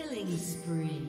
Killing spree.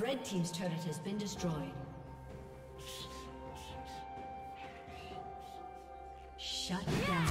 Red team's turret has been destroyed. Shut down.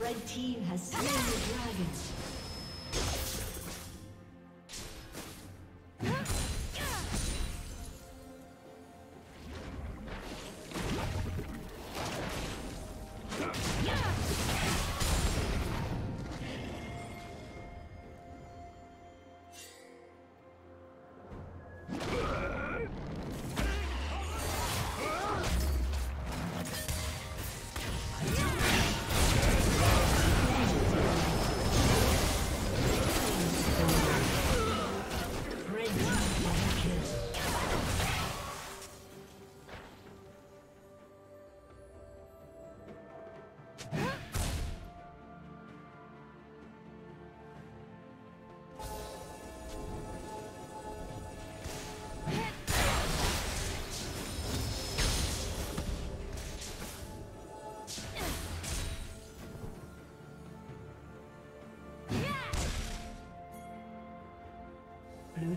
Red team has slain the dragon. Blue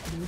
Blue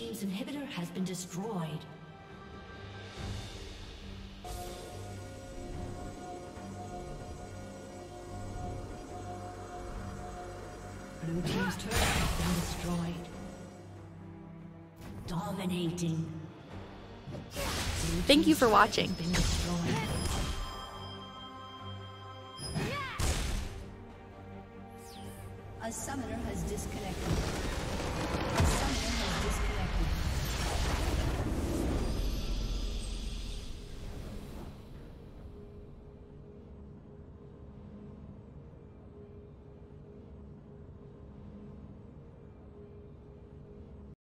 Team's inhibitor has been destroyed. Blue team's turret has been destroyed. Dominating. Thank you for watching. A summoner has disconnected.